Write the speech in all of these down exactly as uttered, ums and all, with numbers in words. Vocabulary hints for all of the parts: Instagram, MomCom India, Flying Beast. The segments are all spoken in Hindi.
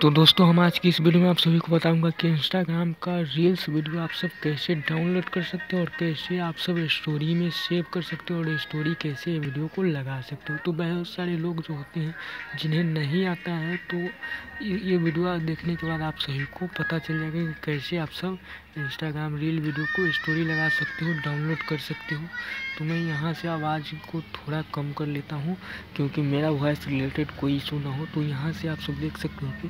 तो दोस्तों हम आज की इस वीडियो में आप सभी को बताऊंगा कि इंस्टाग्राम का रील्स वीडियो आप सब कैसे डाउनलोड कर सकते हो और कैसे आप सब स्टोरी में सेव कर सकते हो और स्टोरी कैसे वीडियो को लगा सकते हो। तो बहुत सारे लोग जो होते हैं जिन्हें नहीं आता है तो ये वीडियो देखने के बाद आप सभी को पता चल जाएगा कि कैसे आप सब इंस्टाग्राम रील वीडियो को स्टोरी लगा सकते हो, डाउनलोड कर सकते हो। तो मैं यहाँ से आवाज़ को थोड़ा कम कर लेता हूँ क्योंकि मेरा वॉइस रिलेटेड कोई इशू ना हो। तो यहाँ से आप सब देख सकते हो कि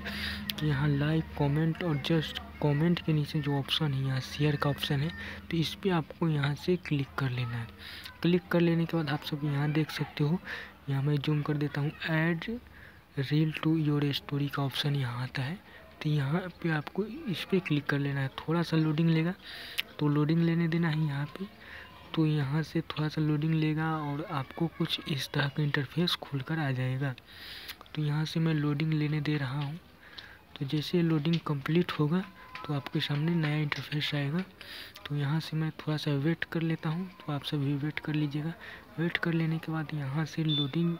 कि यहाँ लाइक कमेंट और जस्ट कमेंट के नीचे जो ऑप्शन है यहाँ शेयर का ऑप्शन है, तो इस पर आपको यहाँ से क्लिक कर लेना है। क्लिक कर लेने के बाद आप सब यहाँ देख सकते हो, यहाँ मैं जूम कर देता हूँ, add reel to your story का ऑप्शन यहाँ आता है। तो यहाँ पे आपको इस पर क्लिक कर लेना है। थोड़ा सा लोडिंग लेगा तो लोडिंग लेने देना है यहाँ पर। तो यहाँ से थोड़ा सा लोडिंग लेगा और आपको कुछ इस तरह का इंटरफेस खुल कर आ जाएगा। तो यहाँ से मैं लोडिंग लेने दे रहा हूँ। तो जैसे लोडिंग कंप्लीट होगा तो आपके सामने नया इंटरफेस आएगा। तो यहाँ से मैं थोड़ा सा वेट कर लेता हूँ, तो आप सभी वेट कर लीजिएगा। वेट कर लेने के बाद यहाँ से लोडिंग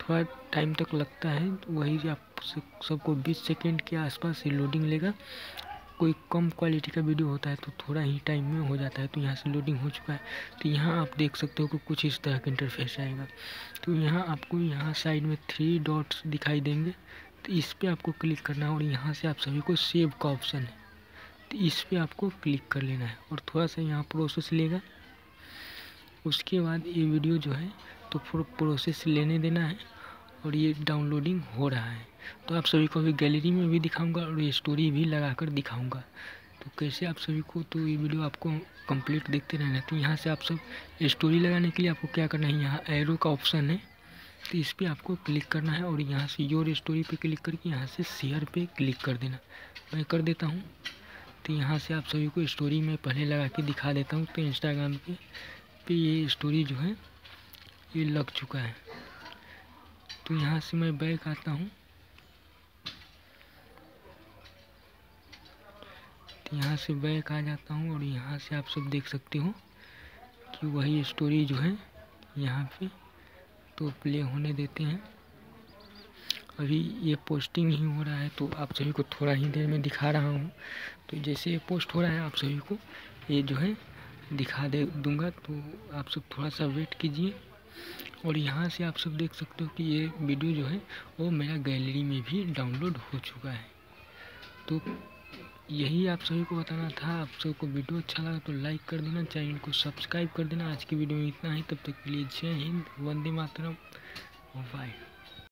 थोड़ा टाइम तक लगता है, तो वही आप सबको बीस सेकेंड के आसपास से लोडिंग लेगा। कोई कम क्वालिटी का वीडियो होता है तो थोड़ा ही टाइम में हो जाता है। तो यहाँ से लोडिंग हो चुका है। तो यहाँ आप देख सकते हो कि कुछ इस तरह का इंटरफेस आएगा। तो यहाँ आपको यहाँ साइड में थ्री डॉट्स दिखाई देंगे, तो इस पर आपको क्लिक करना है और यहाँ से आप सभी को सेव का ऑप्शन है, तो इस पर आपको क्लिक कर लेना है। और थोड़ा सा यहाँ प्रोसेस लेगा, उसके बाद ये वीडियो जो है तो प्रोसेस लेने देना है और ये डाउनलोडिंग हो रहा है। तो आप सभी को अभी गैलरी में भी दिखाऊंगा और ये स्टोरी भी लगा कर दिखाऊँगा तो कैसे आप सभी को। तो ये वीडियो आपको कंप्लीट देखते रहना है। तो यहाँ से आप सब स्टोरी लगाने के लिए आपको क्या करना है, यहाँ एरो का ऑप्शन है तो इस पर आपको क्लिक करना है और यहाँ से योर स्टोरी पे क्लिक करके यहाँ से शेयर पे क्लिक कर देना। मैं कर देता हूँ। तो यहाँ से आप सभी को स्टोरी में पहले लगा के दिखा देता हूँ। तो इंस्टाग्राम पे पे ये स्टोरी जो है ये लग चुका है। तो यहाँ से मैं बैक आता हूँ। तो यहाँ से बैक आ जाता हूँ और यहाँ से आप सब देख सकते हो कि वही स्टोरी जो है यहाँ पे तो प्ले होने देते हैं। अभी ये पोस्टिंग ही हो रहा है तो आप सभी को थोड़ा ही देर में दिखा रहा हूँ। तो जैसे ये पोस्ट हो रहा है आप सभी को ये जो है दिखा दे दूँगा। तो आप सब थोड़ा सा वेट कीजिए। और यहाँ से आप सब देख सकते हो कि ये वीडियो जो है वो मेरा गैलरी में भी डाउनलोड हो चुका है। तो यही आप सभी को बताना था। आप सबको वीडियो अच्छा लगा तो लाइक कर देना, चैनल को सब्सक्राइब कर देना। आज की वीडियो में इतना ही, तब तक के लिए जय हिंद, वंदे मातरम, बाय।